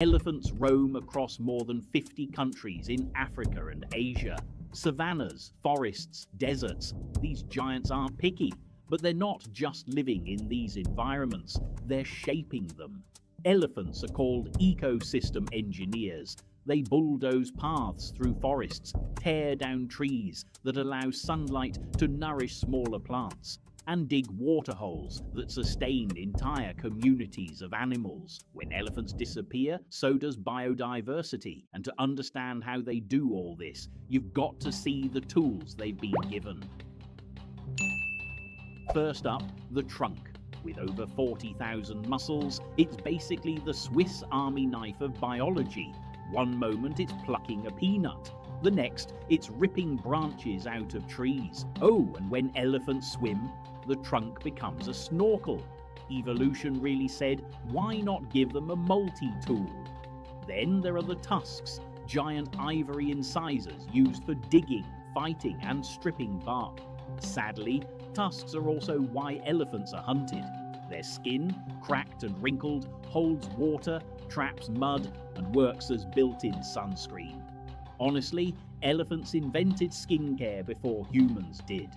Elephants roam across more than 50 countries in Africa and Asia. Savannas, forests, deserts. These giants aren't picky, but they're not just living in these environments, they're shaping them. Elephants are called ecosystem engineers. They bulldoze paths through forests, tear down trees that allow sunlight to nourish smaller plants, and dig waterholes that sustain entire communities of animals. When elephants disappear, so does biodiversity. And to understand how they do all this, you've got to see the tools they've been given. First up, the trunk. With over 40,000 muscles, it's basically the Swiss Army knife of biology. One moment it's plucking a peanut. The next, it's ripping branches out of trees. Oh, and when elephants swim, the trunk becomes a snorkel. Evolution really said, why not give them a multi-tool? Then there are the tusks, giant ivory incisors used for digging, fighting, and stripping bark. Sadly, tusks are also why elephants are hunted. Their skin, cracked and wrinkled, holds water, traps mud, and works as built-in sunscreen. Honestly, elephants invented skincare before humans did.